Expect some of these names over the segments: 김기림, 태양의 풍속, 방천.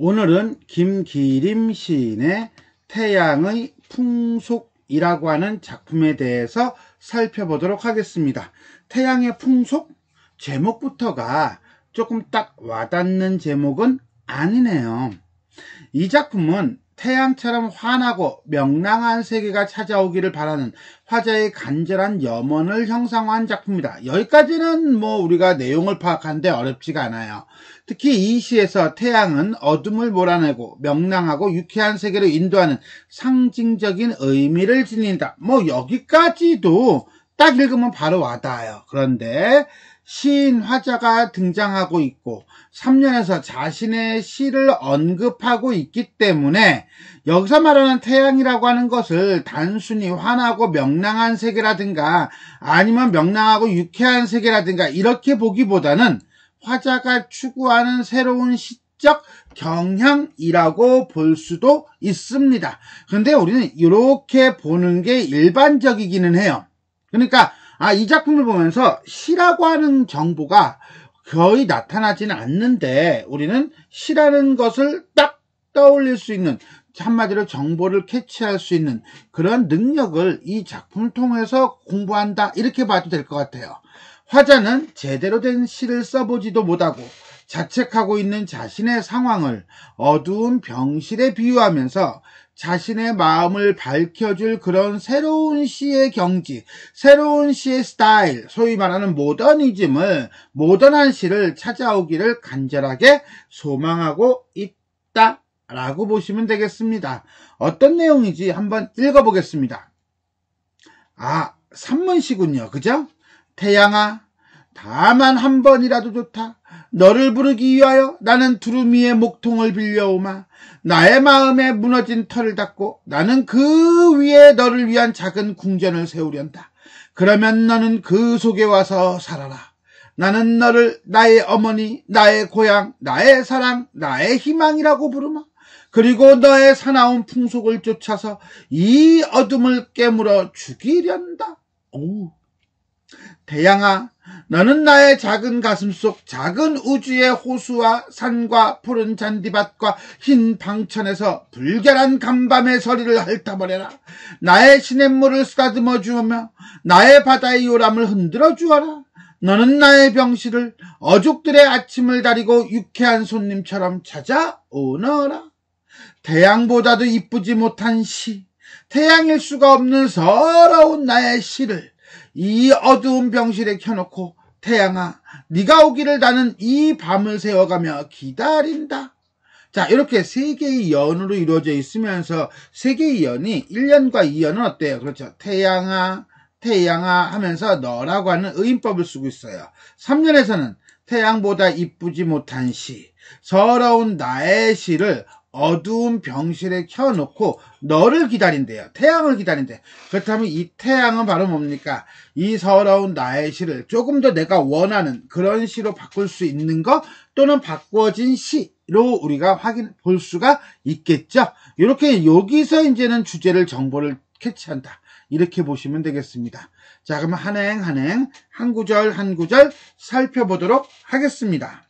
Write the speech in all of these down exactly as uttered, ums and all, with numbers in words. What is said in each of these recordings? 오늘은 김기림 시인의 태양의 풍속이라고 하는 작품에 대해서 살펴보도록 하겠습니다. 태양의 풍속? 제목부터가 조금 딱 와닿는 제목은 아니네요. 이 작품은 태양처럼 환하고 명랑한 세계가 찾아오기를 바라는 화자의 간절한 염원을 형상화한 작품이다. 여기까지는 뭐 우리가 내용을 파악하는데 어렵지가 않아요. 특히 이 시에서 태양은 어둠을 몰아내고 명랑하고 유쾌한 세계로 인도하는 상징적인 의미를 지닌다. 뭐 여기까지도 딱 읽으면 바로 와닿아요. 그런데 시인 화자가 등장하고 있고 삼 년에서 자신의 시를 언급하고 있기 때문에 여기서 말하는 태양이라고 하는 것을 단순히 환하고 명랑한 세계라든가 아니면 명랑하고 유쾌한 세계라든가 이렇게 보기보다는 화자가 추구하는 새로운 시적 경향이라고 볼 수도 있습니다. 근데 우리는 이렇게 보는 게 일반적이기는 해요. 그러니까 아, 이 작품을 보면서 시라고 하는 정보가 거의 나타나지는 않는데 우리는 시라는 것을 딱 떠올릴 수 있는, 한마디로 정보를 캐치할 수 있는 그런 능력을 이 작품을 통해서 공부한다, 이렇게 봐도 될 것 같아요. 화자는 제대로 된 시를 써보지도 못하고 자책하고 있는 자신의 상황을 어두운 병실에 비유하면서 자신의 마음을 밝혀줄 그런 새로운 시의 경지, 새로운 시의 스타일, 소위 말하는 모더니즘을, 모던한 시를 찾아오기를 간절하게 소망하고 있다라고 보시면 되겠습니다. 어떤 내용인지 한번 읽어보겠습니다. 아, 산문시군요. 그죠? 태양아, 다만 한 번이라도 좋다. 너를 부르기 위하여 나는 두루미의 목통을 빌려오마. 나의 마음에 무너진 털을 닦고 나는 그 위에 너를 위한 작은 궁전을 세우련다. 그러면 너는 그 속에 와서 살아라. 나는 너를 나의 어머니, 나의 고향, 나의 사랑, 나의 희망이라고 부르마. 그리고 너의 사나운 풍속을 쫓아서 이 어둠을 깨물어 죽이련다. 오. 태양아, 너는 나의 작은 가슴 속 작은 우주의 호수와 산과 푸른 잔디밭과 흰 방천에서 불결한 간밤의 서리를 핥아버려라. 나의 시냇물을 쓰다듬어 주며 나의 바다의 요람을 흔들어 주어라. 너는 나의 병실을 어족들의 아침을 다리고 유쾌한 손님처럼 찾아오너라. 태양보다도 이쁘지 못한 시, 태양일 수가 없는 서러운 나의 시를 이 어두운 병실에 켜놓고 태양아, 네가 오기를 나는 이 밤을 세워가며 기다린다. 자, 이렇게 세 개의 연으로 이루어져 있으면서 세 개의 연이 일 연과 이 연은 어때요? 그렇죠. 태양아, 태양아 하면서 너라고 하는 의인법을 쓰고 있어요. 삼 연에서는 태양보다 이쁘지 못한 시, 서러운 나의 시를 어두운 병실에 켜놓고 너를 기다린대요. 태양을 기다린대. 그렇다면 이 태양은 바로 뭡니까? 이 서러운 나의 시를 조금 더 내가 원하는 그런 시로 바꿀 수 있는 것, 또는 바꿔진 시로 우리가 확인 볼 수가 있겠죠. 이렇게 여기서 이제는 주제를, 정보를 캐치한다, 이렇게 보시면 되겠습니다. 자, 그럼 한 행 한 행, 한 구절 한 구절 살펴보도록 하겠습니다.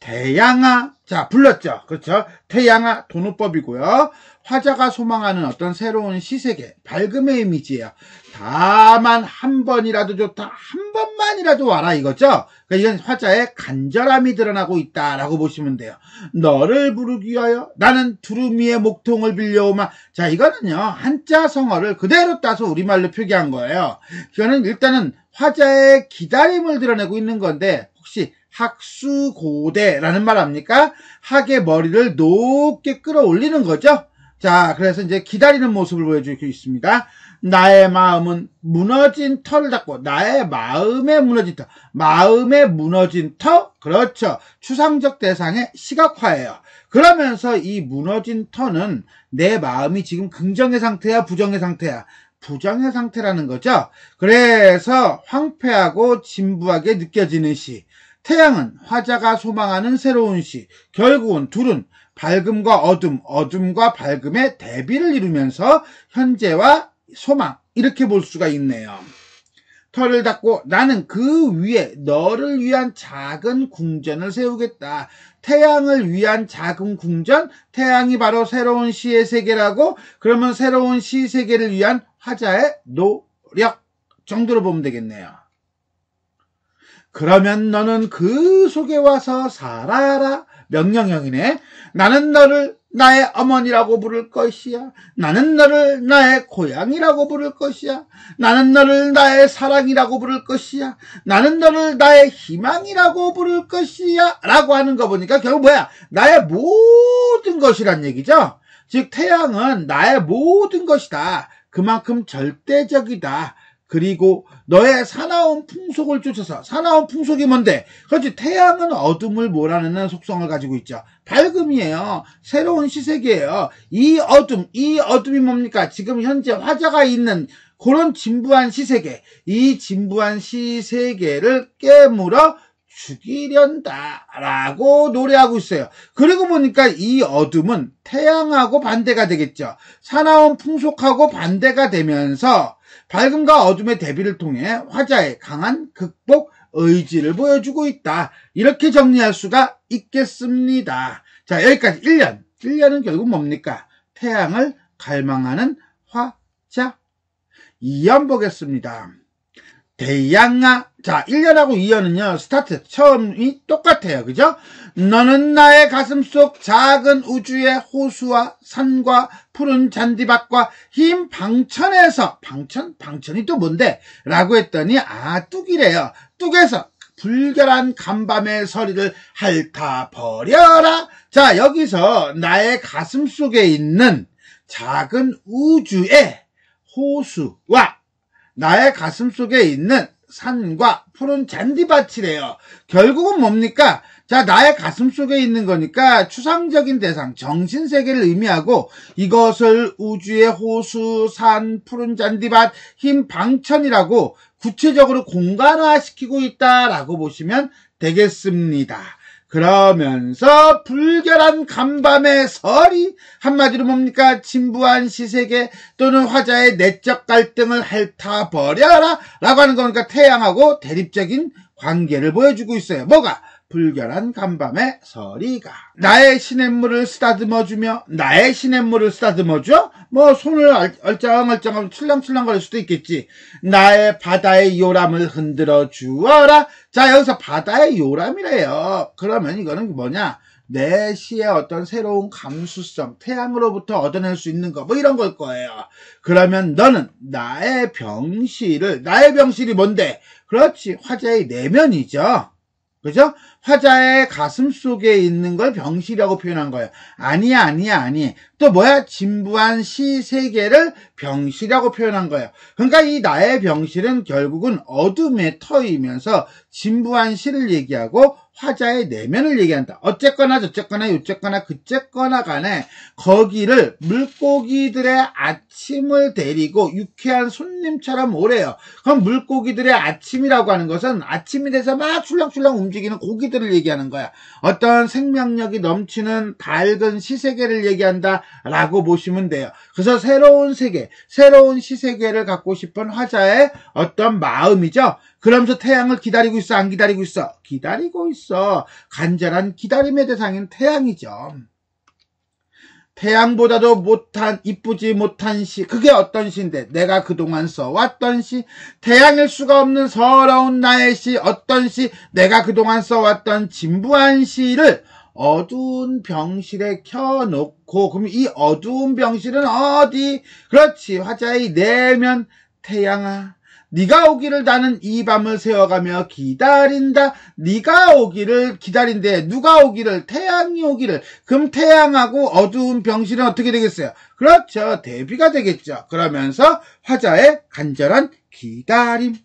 태양아, 자, 불렀죠. 그렇죠. 태양아, 도노법이고요. 화자가 소망하는 어떤 새로운 시세계, 밝음의 이미지예요. 다만 한 번이라도 좋다. 한 번만이라도 와라, 이거죠. 그러니까 이건 화자의 간절함이 드러나고 있다라고 보시면 돼요. 너를 부르기 위하여 나는 두루미의 목통을 빌려오마. 자, 이거는요, 한자 성어를 그대로 따서 우리말로 표기한 거예요. 이거는 일단은 화자의 기다림을 드러내고 있는 건데, 혹시 학수고대라는 말 압니까? 학의 머리를 높게 끌어올리는 거죠. 자, 그래서 이제 기다리는 모습을 보여주고 있습니다. 나의 마음은 무너진 터를 닦고, 나의 마음에 무너진 터, 마음에 무너진 터, 그렇죠. 추상적 대상의 시각화예요. 그러면서 이 무너진 터는 내 마음이 지금 긍정의 상태야, 부정의 상태야? 부정의 상태라는 거죠. 그래서 황폐하고 진부하게 느껴지는 시, 태양은 화자가 소망하는 새로운 시, 결국은 둘은 밝음과 어둠, 어둠과 밝음의 대비를 이루면서 현재와 소망, 이렇게 볼 수가 있네요. 털을 닦고 나는 그 위에 너를 위한 작은 궁전을 세우겠다. 태양을 위한 작은 궁전, 태양이 바로 새로운 시의 세계라고. 그러면 새로운 시 세계를 위한 화자의 노력 정도로 보면 되겠네요. 그러면 너는 그 속에 와서 살아라. 명령형이네. 나는 너를 나의 어머니라고 부를 것이야. 나는 너를 나의 고향이라고 부를 것이야. 나는 너를 나의 사랑이라고 부를 것이야. 나는 너를 나의 희망이라고 부를 것이야 라고 하는 거 보니까 결국 뭐야? 나의 모든 것이란 얘기죠. 즉 태양은 나의 모든 것이다. 그만큼 절대적이다. 그리고 너의 사나운 풍속을 쫓아서. 사나운 풍속이 뭔데? 그렇지, 태양은 어둠을 몰아내는 속성을 가지고 있죠. 밝음이에요. 새로운 시세계예요. 이 어둠, 이 어둠이 뭡니까? 지금 현재 화자가 있는 그런 진부한 시세계, 이 진부한 시세계를 깨물어 죽이련다 라고 노래하고 있어요. 그리고 보니까 이 어둠은 태양하고 반대가 되겠죠. 사나운 풍속하고 반대가 되면서 밝음과 어둠의 대비를 통해 화자의 강한 극복 의지를 보여주고 있다. 이렇게 정리할 수가 있겠습니다. 자, 여기까지 일 년. 일 년은 결국 뭡니까? 태양을 갈망하는 화자. 이 년 보겠습니다. 태양아. 자, 일 년하고 이 년은요. 스타트. 처음이 똑같아요. 그죠? 너는 나의 가슴 속 작은 우주의 호수와 산과 푸른 잔디밭과 흰 방천에서. 방천? 방천이 또 뭔데? 라고 했더니 아, 뚝이래요. 뚝에서 불결한 간밤의 서리를 핥아버려라. 자, 여기서 나의 가슴 속에 있는 작은 우주의 호수와 나의 가슴 속에 있는 산과 푸른 잔디밭이래요. 결국은 뭡니까? 자, 나의 가슴 속에 있는 거니까 추상적인 대상, 정신세계를 의미하고 이것을 우주의 호수, 산, 푸른 잔디밭, 흰 방천이라고 구체적으로 공간화시키고 있다라고 보시면 되겠습니다. 그러면서 불결한 간밤의 설이 한마디로 뭡니까? 진부한 시세계 또는 화자의 내적 갈등을 핥아버려라 라고 하는 거니까 태양하고 대립적인 관계를 보여주고 있어요. 뭐가? 불결한 간밤의 서리가 나의 시냇물을 쓰다듬어주며. 나의 시냇물을 쓰다듬어줘? 뭐 손을 얼짱얼짱 출렁출렁 거릴 수도 있겠지. 나의 바다의 요람을 흔들어 주어라. 자, 여기서 바다의 요람이래요. 그러면 이거는 뭐냐? 내 시의 어떤 새로운 감수성, 태양으로부터 얻어낼 수 있는 거, 뭐 이런 걸 거예요. 그러면 너는 나의 병실을, 나의 병실이 뭔데? 그렇지, 화자의 내면이죠. 그죠? 화자의 가슴 속에 있는 걸 병실이라고 표현한 거예요. 아니야, 아니야, 아니. 또 뭐야? 진부한 시 세계를 병실이라고 표현한 거예요. 그러니까 이 나의 병실은 결국은 어둠에 터이면서 진부한 시를 얘기하고 화자의 내면을 얘기한다. 어쨌거나 저쨌거나 요쨌거나 그쨌거나 간에 거기를 물고기들의 아침을 데리고 유쾌한 손님처럼 오래요. 그럼 물고기들의 아침이라고 하는 것은 아침이 돼서 막 출렁출렁 움직이는 고기들을 얘기하는 거야. 어떤 생명력이 넘치는 밝은 시세계를 얘기한다 라고 보시면 돼요. 그래서 새로운 세계, 새로운 시세계를 갖고 싶은 화자의 어떤 마음이죠. 그러면서 태양을 기다리고 있어, 안 기다리고 있어? 기다리고 있어. 간절한 기다림의 대상인 태양이죠. 태양보다도 못한, 이쁘지 못한 시. 그게 어떤 시인데? 내가 그동안 써왔던 시. 태양일 수가 없는 서러운 나의 시. 어떤 시? 내가 그동안 써왔던 진부한 시를 어두운 병실에 켜놓고. 그럼 이 어두운 병실은 어디? 그렇지, 화자의 내면. 태양아, 네가 오기를 나는 이 밤을 세워가며 기다린다. 네가 오기를 기다린대. 누가 오기를? 태양이 오기를. 그럼 태양하고 어두운 병실은 어떻게 되겠어요? 그렇죠, 대비가 되겠죠. 그러면서 화자의 간절한 기다림.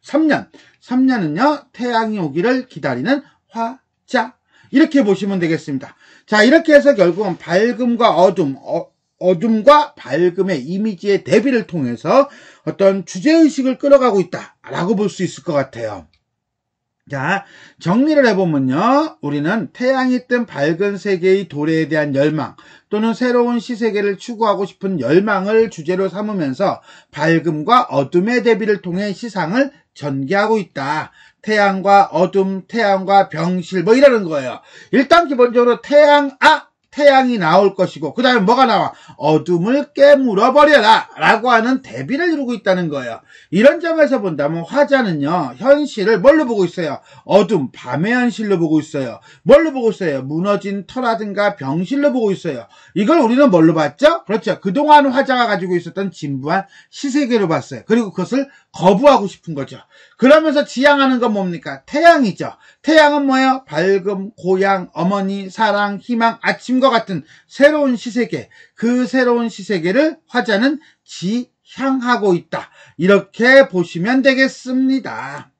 삼 년. 삼 년은요 태양이 오기를 기다리는 화자. 이렇게 보시면 되겠습니다. 자, 이렇게 해서 결국은 밝음과 어둠, 어, 어둠과 밝음의 이미지의 대비를 통해서 어떤 주제의식을 끌어가고 있다라고 볼 수 있을 것 같아요. 자, 정리를 해보면요, 우리는 태양이 뜬 밝은 세계의 도래에 대한 열망 또는 새로운 시세계를 추구하고 싶은 열망을 주제로 삼으면서 밝음과 어둠의 대비를 통해 시상을 전개하고 있다. 태양과 어둠, 태양과 병실, 뭐 이러는 거예요. 일단 기본적으로 태양, 아! 태양이 나올 것이고, 그 다음에 뭐가 나와? 어둠을 깨물어버려라 라고 하는 대비를 이루고 있다는 거예요. 이런 점에서 본다면 화자는요, 현실을 뭘로 보고 있어요? 어둠, 밤의 현실로 보고 있어요. 뭘로 보고 있어요? 무너진 터라든가 병실로 보고 있어요. 이걸 우리는 뭘로 봤죠? 그렇죠. 그동안 화자가 가지고 있었던 진부한 시세계로 봤어요. 그리고 그것을 거부하고 싶은 거죠. 그러면서 지향하는 건 뭡니까? 태양이죠. 태양은 뭐예요? 밝음, 고향, 어머니, 사랑, 희망, 아침과 같은 새로운 시세계, 그 새로운 시세계를 화자는 지향하고 있다. 이렇게 보시면 되겠습니다.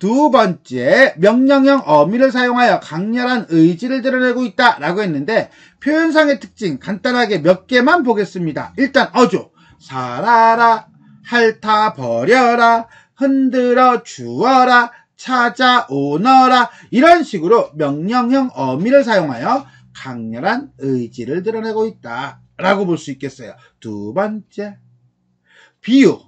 두 번째, 명령형 어미를 사용하여 강렬한 의지를 드러내고 있다 라고 했는데, 표현상의 특징 간단하게 몇 개만 보겠습니다. 일단 어조, 살아라, 핥아버려라, 흔들어 주어라, 찾아오너라, 이런 식으로 명령형 어미를 사용하여 강렬한 의지를 드러내고 있다 라고 볼 수 있겠어요. 두 번째, 비유,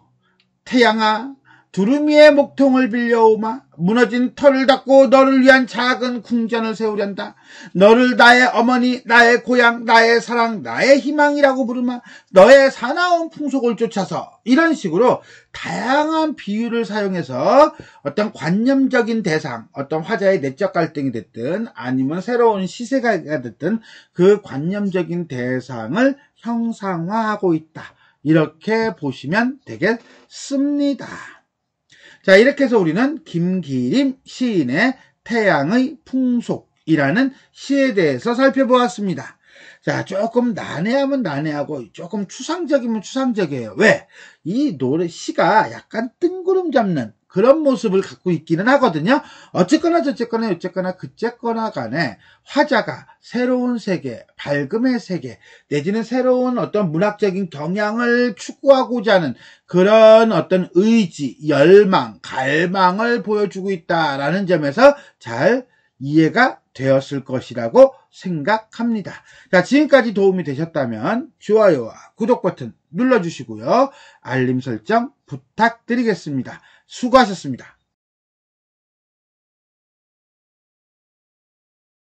태양아, 두루미의 목통을 빌려오마, 무너진 털을 닦고 너를 위한 작은 궁전을 세우련다. 너를 나의 어머니, 나의 고향, 나의 사랑, 나의 희망이라고 부르마, 너의 사나운 풍속을 쫓아서. 이런 식으로 다양한 비유를 사용해서 어떤 관념적인 대상, 어떤 화자의 내적 갈등이 됐든 아니면 새로운 시세가 됐든 그 관념적인 대상을 형상화하고 있다. 이렇게 보시면 되겠습니다. 자, 이렇게 해서 우리는 김기림 시인의 태양의 풍속이라는 시에 대해서 살펴보았습니다. 자, 조금 난해하면 난해하고 조금 추상적이면 추상적이에요. 왜? 이 노래 시가 약간 뜬구름 잡는 그런 모습을 갖고 있기는 하거든요. 어쨌거나 저쨌거나 어쨌거나 그쨌거나 간에 화자가 새로운 세계, 밝음의 세계, 내지는 새로운 어떤 문학적인 경향을 추구하고자 하는 그런 어떤 의지, 열망, 갈망을 보여주고 있다라는 점에서 잘 이해가 되었을 것이라고 생각합니다. 자, 지금까지 도움이 되셨다면 좋아요와 구독 버튼 눌러주시고요. 알림 설정 부탁드리겠습니다. 수고하셨습니다.